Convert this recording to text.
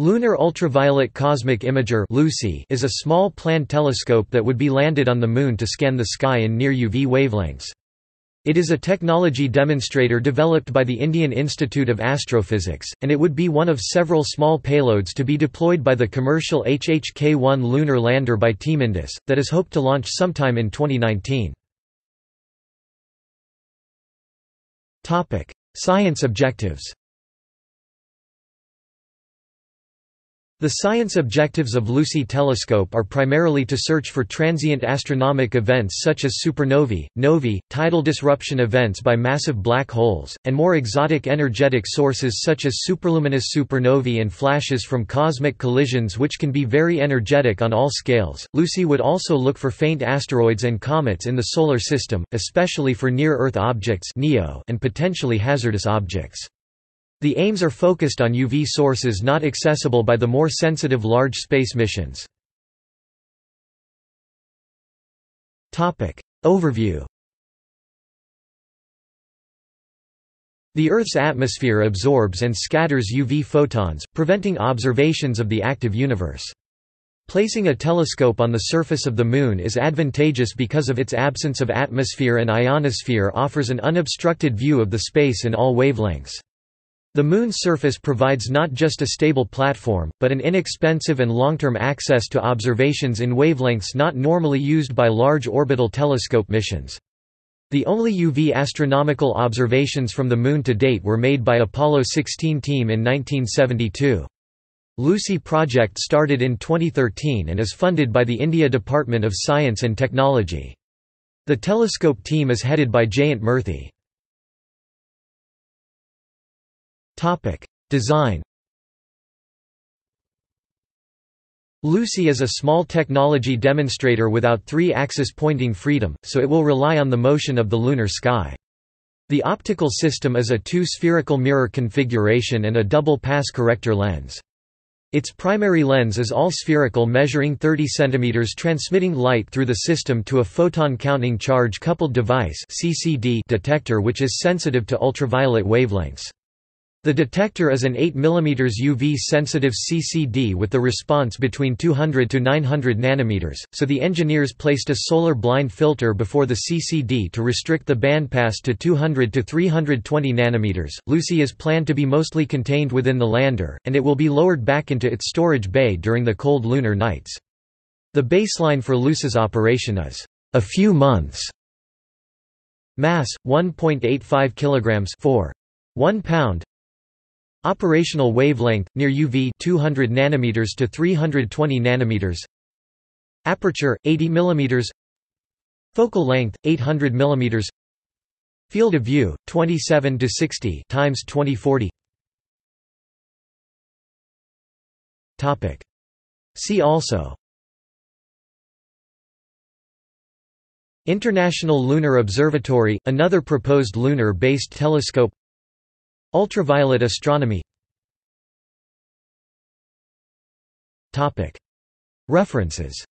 Lunar Ultraviolet Cosmic Imager is a small planned telescope that would be landed on the Moon to scan the sky in near-UV wavelengths. It is a technology demonstrator developed by the Indian Institute of Astrophysics, and it would be one of several small payloads to be deployed by the commercial HHK-1 lunar lander by TeamIndus, that is hoped to launch sometime in 2019. Science objectives. The science objectives of LUCI telescope are primarily to search for transient astronomic events such as supernovae, novae, tidal disruption events by massive black holes, and more exotic energetic sources such as superluminous supernovae and flashes from cosmic collisions, which can be very energetic on all scales. LUCI would also look for faint asteroids and comets in the Solar System, especially for near-Earth objects and potentially hazardous objects. The aims are focused on UV sources not accessible by the more sensitive large space missions. Overview. The Earth's atmosphere absorbs and scatters UV photons, preventing observations of the active universe. Placing a telescope on the surface of the Moon is advantageous because of its absence of atmosphere, and ionosphere offers an unobstructed view of the space in all wavelengths. The Moon's surface provides not just a stable platform, but an inexpensive and long-term access to observations in wavelengths not normally used by large orbital telescope missions. The only UV astronomical observations from the Moon to date were made by Apollo 16 team in 1972. LUCI project started in 2013 and is funded by the India Department of Science and Technology. The telescope team is headed by Jayant Murthy. Design. LUCI is a small technology demonstrator without three-axis pointing freedom, so it will rely on the motion of the lunar sky. The optical system is a two-spherical mirror configuration and a double-pass corrector lens. Its primary lens is all-spherical, measuring 30 cm, transmitting light through the system to a photon-counting charge-coupled device detector, which is sensitive to ultraviolet wavelengths. The detector is an 8 mm UV-sensitive CCD with the response between 200 to 900 nanometers, so the engineers placed a solar blind filter before the CCD to restrict the bandpass to 200 to 320 nanometers. LUCI is planned to be mostly contained within the lander, and it will be lowered back into its storage bay during the cold lunar nights. The baseline for LUCI's operation is a few months. Mass: 1.85 kilograms for 1 pound. Operational wavelength near UV 200 nanometers to 320 nanometers. Aperture 80 mm. Focal length 800 mm. Field of view 27 to 60 times 2040. Topic. See also: International Lunar Observatory, another proposed lunar-based telescope. Ultraviolet astronomy. References.